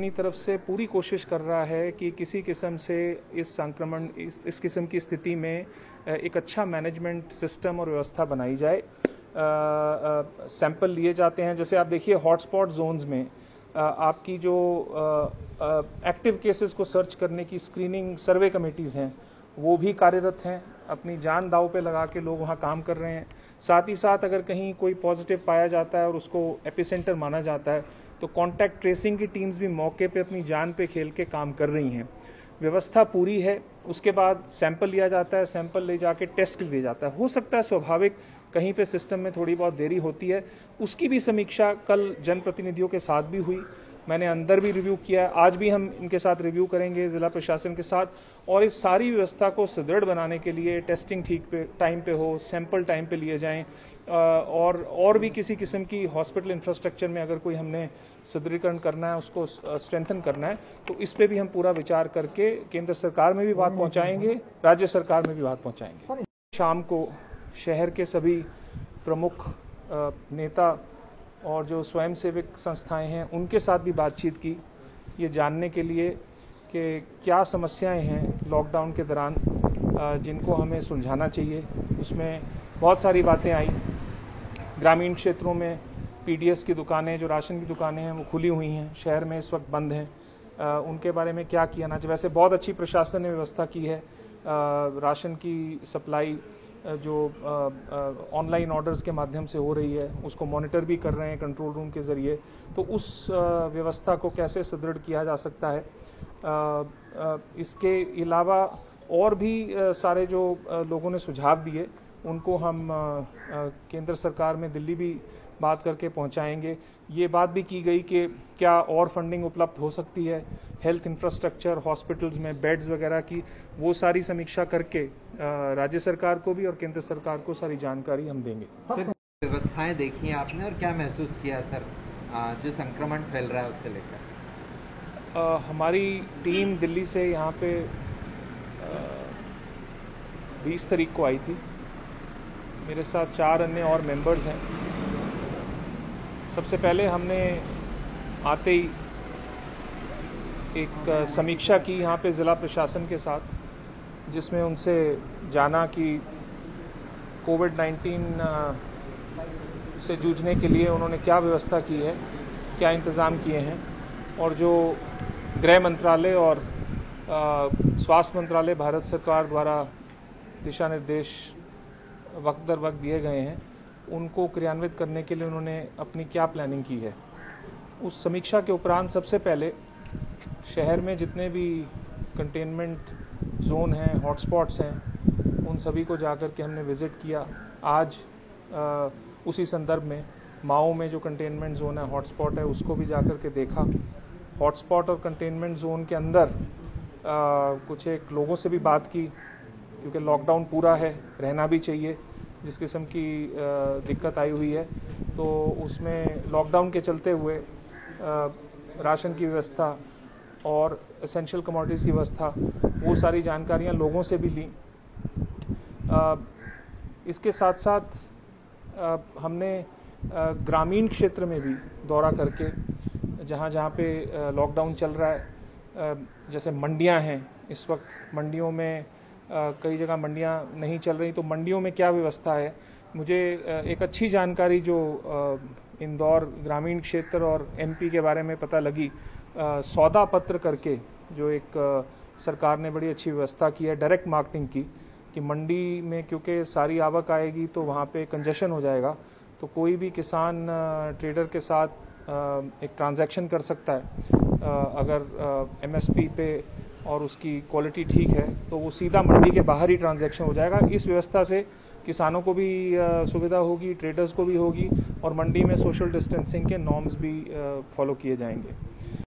अपनी तरफ से पूरी कोशिश कर रहा है कि किसी किस्म से इस संक्रमण इस किस्म की स्थिति में एक अच्छा मैनेजमेंट सिस्टम और व्यवस्था बनाई जाए। सैंपल लिए जाते हैं, जैसे आप देखिए हॉटस्पॉट जोन्स में आपकी जो एक्टिव केसेस को सर्च करने की स्क्रीनिंग सर्वे कमेटीज़ हैं वो भी कार्यरत हैं, अपनी जान दाव पे लगा के लोग वहाँ काम कर रहे हैं। साथ ही साथ अगर कहीं कोई पॉजिटिव पाया जाता है और उसको एपिसेंटर माना जाता है तो कॉन्टैक्ट ट्रेसिंग की टीम्स भी मौके पे अपनी जान पे खेल के काम कर रही हैं। व्यवस्था पूरी है। उसके बाद सैंपल लिया जाता है, सैंपल ले जाके टेस्ट लिया जाता है। हो सकता है स्वाभाविक कहीं पे सिस्टम में थोड़ी बहुत देरी होती है, उसकी भी समीक्षा कल जनप्रतिनिधियों के साथ भी हुई, मैंने अंदर भी रिव्यू किया, आज भी हम इनके साथ रिव्यू करेंगे जिला प्रशासन के साथ, और इस सारी व्यवस्था को सुदृढ़ बनाने के लिए टेस्टिंग ठीक पे टाइम पे हो, सैंपल टाइम पे लिए जाएं और भी किसी किस्म की हॉस्पिटल इंफ्रास्ट्रक्चर में अगर कोई हमने सुदृढ़ीकरण करना है, उसको स्ट्रेंथन करना है, तो इस पे भी हम पूरा विचार करके केंद्र सरकार में भी बात पहुंचाएंगे, राज्य सरकार में भी बात पहुंचाएंगे। शाम को शहर के सभी प्रमुख नेता और जो स्वयंसेवक संस्थाएं हैं उनके साथ भी बातचीत की, ये जानने के लिए कि क्या समस्याएं हैं लॉकडाउन के दौरान जिनको हमें सुलझाना चाहिए। उसमें बहुत सारी बातें आई। ग्रामीण क्षेत्रों में पीडीएस की दुकानें, जो राशन की दुकानें हैं वो खुली हुई हैं, शहर में इस वक्त बंद हैं, उनके बारे में क्या किया ना चाहिए। वैसे बहुत अच्छी प्रशासन ने व्यवस्था की है, राशन की सप्लाई जो ऑनलाइन ऑर्डर्स के माध्यम से हो रही है उसको मॉनिटर भी कर रहे हैं कंट्रोल रूम के जरिए, तो उस व्यवस्था को कैसे सुदृढ़ किया जा सकता है। इसके अलावा और भी सारे जो लोगों ने सुझाव दिए उनको हम केंद्र सरकार में दिल्ली भी बात करके पहुंचाएंगे। ये बात भी की गई कि क्या और फंडिंग उपलब्ध हो सकती है हेल्थ इंफ्रास्ट्रक्चर, हॉस्पिटल्स में बेड्स वगैरह की, वो सारी समीक्षा करके राज्य सरकार को भी और केंद्र सरकार को सारी जानकारी हम देंगे। सर, व्यवस्थाएं देखी आपने और क्या महसूस किया सर जो संक्रमण फैल रहा है उससे लेकर? हमारी टीम दिल्ली से यहाँ पे 20 तारीख को आई थी, मेरे साथ 4 अन्य और मेंबर्स हैं। सबसे पहले हमने आते ही एक समीक्षा की यहाँ पे ज़िला प्रशासन के साथ, जिसमें उनसे जाना कि कोविड-19 से जूझने के लिए उन्होंने क्या व्यवस्था की है, क्या इंतज़ाम किए हैं, और जो गृह मंत्रालय और स्वास्थ्य मंत्रालय भारत सरकार द्वारा दिशा निर्देश वक्त दर वक्त दिए गए हैं उनको क्रियान्वित करने के लिए उन्होंने अपनी क्या प्लानिंग की है। उस समीक्षा के उपरांत सबसे पहले शहर में जितने भी कंटेनमेंट जोन हैं, हॉटस्पॉट्स हैं, उन सभी को जाकर के हमने विज़िट किया। आज उसी संदर्भ में माओ में जो कंटेनमेंट जोन है, हॉटस्पॉट है, उसको भी जाकर के देखा। हॉटस्पॉट और कंटेनमेंट जोन के अंदर कुछ एक लोगों से भी बात की, क्योंकि लॉकडाउन पूरा है, रहना भी चाहिए, जिस किस्म की दिक्कत आई हुई है तो उसमें लॉकडाउन के चलते हुए राशन की व्यवस्था और एसेंशियल कमोडिटीज़ की व्यवस्था, वो सारी जानकारियाँ लोगों से भी ली। इसके साथ साथ हमने ग्रामीण क्षेत्र में भी दौरा करके जहाँ जहाँ पे लॉकडाउन चल रहा है, जैसे मंडियाँ हैं, इस वक्त मंडियों में कई जगह मंडियाँ नहीं चल रही, तो मंडियों में क्या व्यवस्था है। मुझे एक अच्छी जानकारी जो इंदौर ग्रामीण क्षेत्र और एमपी के बारे में पता लगी, सौदा पत्र करके जो एक सरकार ने बड़ी अच्छी व्यवस्था की है डायरेक्ट मार्केटिंग की, कि मंडी में क्योंकि सारी आवक आएगी तो वहाँ पे कंजेशन हो जाएगा, तो कोई भी किसान ट्रेडर के साथ एक ट्रांजैक्शन कर सकता है। अगर एमएसपी पे और उसकी क्वालिटी ठीक है तो वो सीधा मंडी के बाहर ही ट्रांजैक्शन हो जाएगा। इस व्यवस्था से किसानों को भी सुविधा होगी, ट्रेडर्स को भी होगी, और मंडी में सोशल डिस्टेंसिंग के नॉर्म्स भी फॉलो किए जाएंगे।